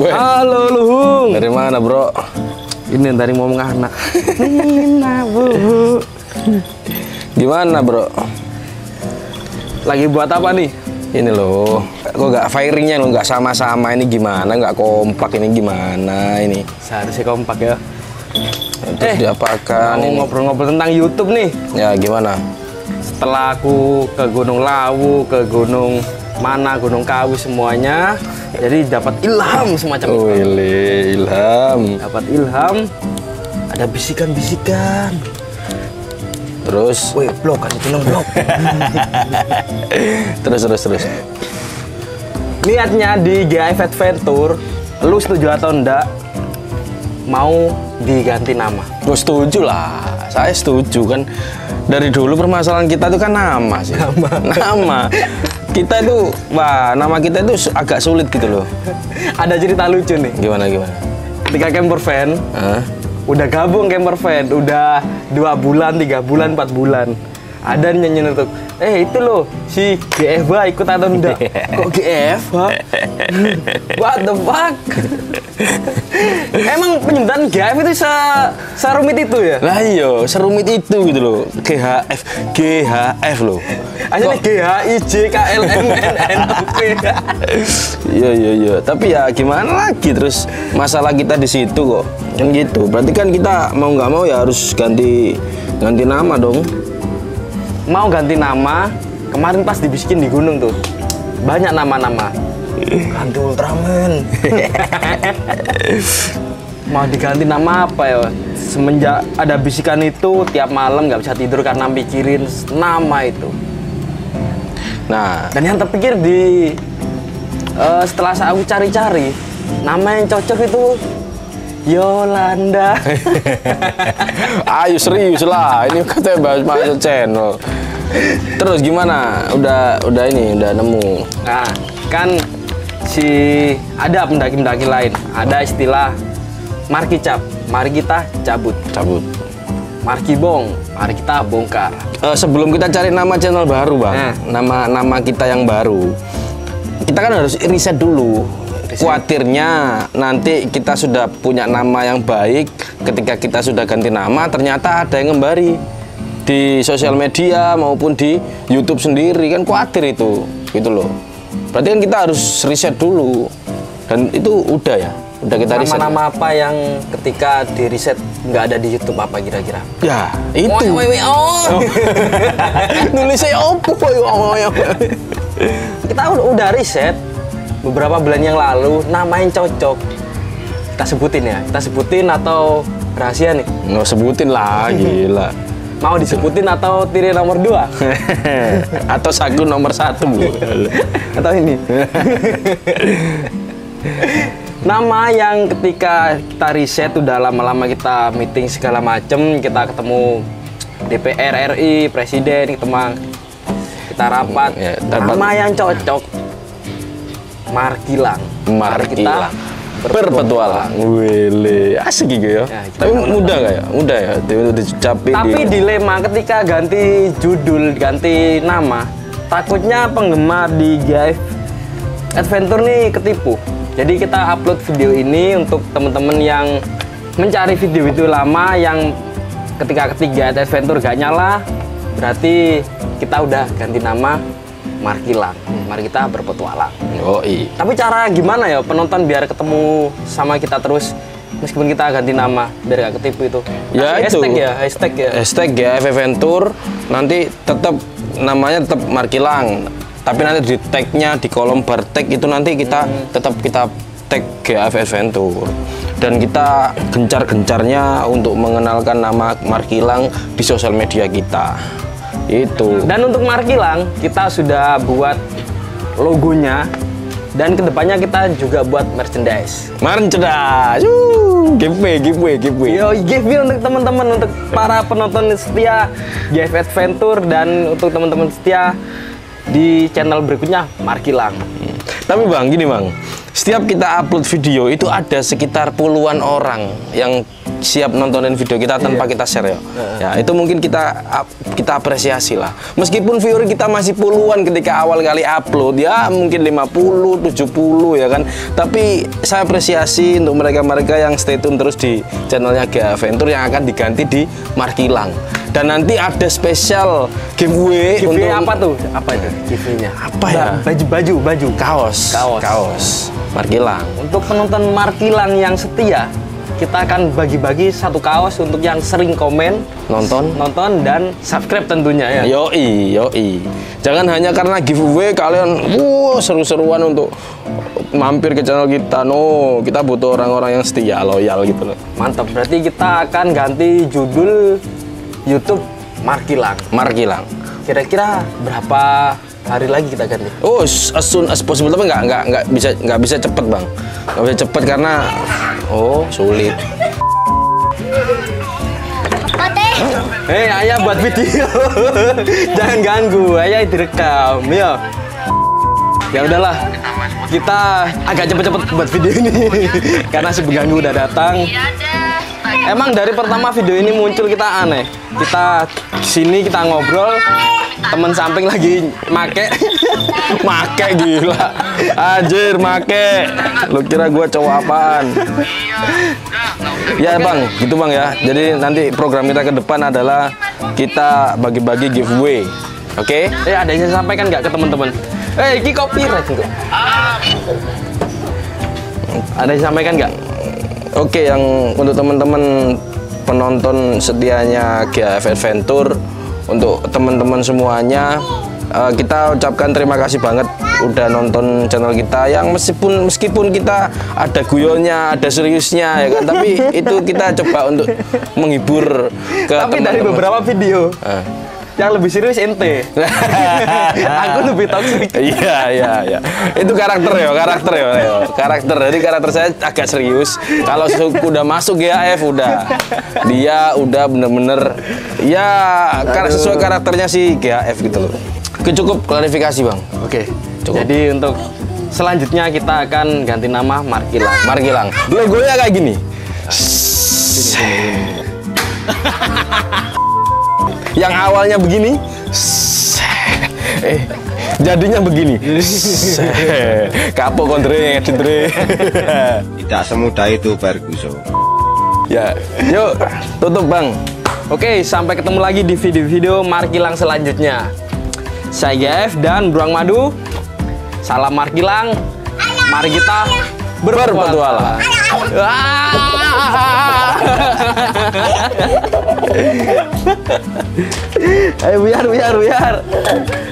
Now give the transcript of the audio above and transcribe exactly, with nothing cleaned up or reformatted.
Gue. Halo Luhung. Dari mana, Bro? Ini dari mau anak. Nina, Bu. Gimana, Bro? Lagi buat apa nih? Ini loh. Kok nggak firingnya lo nggak sama-sama, ini gimana? Nggak kompak ini gimana ini? Seharusnya kompak ya. Untuk eh, diapakan ini? Ngobrol-ngobrol tentang YouTube nih. Ya, gimana? Setelah aku ke Gunung Lawu, ke Gunung mana, Gunung Kawi semuanya, jadi dapat ilham semacam itu. Oh, ilham. Dapat ilham, ada bisikan-bisikan. Terus? Wih, blok kan itu blok. Terus, terus, terus. Niatnya di G H F Adventure, lu setuju atau enggak mau diganti nama? Gue setuju lah, saya setuju kan. Dari dulu permasalahan kita itu kan nama sih. Nama. Nama. Kita itu, wah, nama kita itu agak sulit gitu loh. Ada cerita lucu nih. Gimana, gimana? Ketika Camperfan, huh? Udah gabung Camperfan, udah dua bulan, tiga bulan, empat bulan. Ada nyanyi untuk, eh itu loh, si G F H ikut atau enggak? Kok G F H? What the fuck? Emang penyebutan G H F itu se serumit itu ya? Lah iyo, serumit itu gitu loh. G H F, G H F loh. Asalnya G H I J K L M N N O P. Iya iya iya. Tapi ya gimana lagi, terus masalah kita di situ kok. Kan gitu. Berarti kan kita mau nggak mau ya harus ganti ganti nama dong. Mau ganti nama, kemarin pas dibisikin di gunung tuh banyak nama-nama, ganti Ultraman. Mau diganti nama apa ya? Semenjak ada bisikan itu, tiap malam nggak bisa tidur karena mikirin nama itu. Nah, dan yang terpikir di uh, setelah saya cari-cari nama yang cocok itu Yolanda. Ayo serius lah, ini katanya bahas bahasa channel. Terus gimana? Udah udah ini udah nemu. Nah, kan si ada pendaki-pendaki lain, ada istilah marki cap, mari kita cabut. Cabut. Marki bong, mari kita bongkar. Uh, sebelum kita cari nama channel baru, Bang. Nah. Nama nama kita yang baru. Kita kan harus riset dulu. Khawatirnya nanti kita sudah punya nama yang baik, ketika kita sudah ganti nama ternyata ada yang ngembari di sosial media maupun di YouTube sendiri, kan khawatir itu gitu loh. Berarti kan kita harus riset dulu, dan itu udah ya udah kita riset. Nama-nama apa yang ketika di riset nggak ada di YouTube apa kira-kira? Ya itu. Oh, oh, oh. Oh. Nulisnya opo. Oh, oh, oh. Kita udah riset beberapa bulan yang lalu, nama yang cocok kita sebutin ya, kita sebutin atau rahasia nih? Nggak, sebutin lah, gila. Mau disebutin atau tiri nomor dua? Atau sagu nomor satu? Atau ini? Nama yang ketika kita riset udah lama-lama kita meeting segala macem, kita ketemu D P R R I, Presiden, ketemu, kita rapat, ya, nama yang cocok Markilang. Markilang. Berpetualang. Wele, asik gitu ya. Ya tapi mudah nggak ya? Mudah ya. Dicapai. Tapi di... dilema ketika ganti judul, ganti nama, takutnya penggemar di G H F Adventure nih ketipu. Jadi kita upload video ini untuk temen-temen yang mencari video itu lama, yang ketika ketiga Adventure gak nyala, berarti kita udah ganti nama Markilang. Mari kita berpetualang. Oh iya. Tapi cara gimana ya penonton biar ketemu sama kita terus meskipun kita ganti nama biar gak ketipu itu? Ya itu. Hashtag ya, hashtag ya. Hashtag G H F Adventure, nanti tetap namanya tetap Markilang. Tapi nanti di tag-nya di kolom bar tag itu nanti kita hmm. tetap kita tag G H F Adventure. Dan kita gencar-gencarnya untuk mengenalkan nama Markilang di sosial media kita. Itu. Dan untuk Markilang kita sudah buat logonya, dan kedepannya kita juga buat merchandise. Merchandise, uh, giveaway, giveaway, giveaway. Yo, giveaway untuk teman-teman, untuk para penonton setia G H F Adventure dan untuk teman-teman setia di channel berikutnya Markilang. Tapi Bang, gini Bang, setiap kita upload video itu ada sekitar puluhan orang yang siap nontonin video kita tanpa iya. kita share ya. Iya. Ya, itu mungkin kita kita apresiasi lah. Meskipun viewer kita masih puluhan ketika awal kali upload ya, mungkin lima puluh, tujuh puluh ya kan. Tapi saya apresiasi untuk mereka-mereka yang stay tune terus di channelnya G H F Adventure yang akan diganti di Markilang. Dan nanti ada spesial giveaway. Giveaway untuk... apa tuh? Apa itu? Giveaway-nya? Apa ya? Baju-baju, baju. Kaos. Kaos. Kaos. Markilang. Untuk penonton Markilang yang setia, kita akan bagi-bagi satu kaos untuk yang sering komen, nonton, nonton dan subscribe tentunya ya. Yoi, yoi. Jangan hanya karena giveaway kalian uh, seru-seruan untuk mampir ke channel kita. No, kita butuh orang-orang yang setia, loyal gitu loh. Mantap. Berarti kita akan ganti judul YouTube Markilang. Markilang. Kira-kira berapa hari lagi kita ganti? Oh, as soon as possible, tapi nggak nggak nggak bisa nggak bisa cepet bang, nggak bisa cepet karena oh sulit. Hei, ayah buat video, jangan ganggu, ayah direkam, ya. Ya udahlah, kita agak cepet-cepet buat video ini karena si pengganggu udah datang. Emang dari pertama video ini muncul kita aneh. Kita sini kita ngobrol, temen samping lagi make, make gila, anjir make. Lu kira gua cowok apaan? Ya bang, gitu bang ya. Jadi nanti program kita ke depan adalah kita bagi-bagi giveaway, oke? Okay? Eh ada yang sampaikan nggak ke teman-teman? Eh ini copyright gitu. Ada yang sampaikan nggak? Oke, okay, yang untuk teman-teman penonton setianya G H F Adventure, untuk teman-teman semuanya, uh, kita ucapkan terima kasih banget udah nonton channel kita yang meskipun meskipun kita ada guyonnya, ada seriusnya ya kan, tapi itu kita coba untuk menghibur ke tapi teman-teman. Dari beberapa video uh. yang lebih serius ente. Aku lebih toksik. Iya, iya, iya. Itu karakter ya, karakter ya, ya. Karakter. Jadi karakter saya agak serius. Kalau udah masuk G H F udah dia udah bener-bener ya aduh, sesuai karakternya si G H F gitu loh. Cukup klarifikasi, Bang. Oke. Cukup. Jadi untuk selanjutnya kita akan ganti nama Markilang. Markilang. Logonya kayak gini. Yang awalnya begini, eh jadinya begini. Kapok kontre, editore. Tidak semudah itu, Ferguson. Ya, yuk tutup bang. Oke, sampai ketemu lagi di video-video Markilang selanjutnya. Saya G F dan Beruang Madu. Salam Markilang. Mari kita berpetualang. Ayo biar biar biar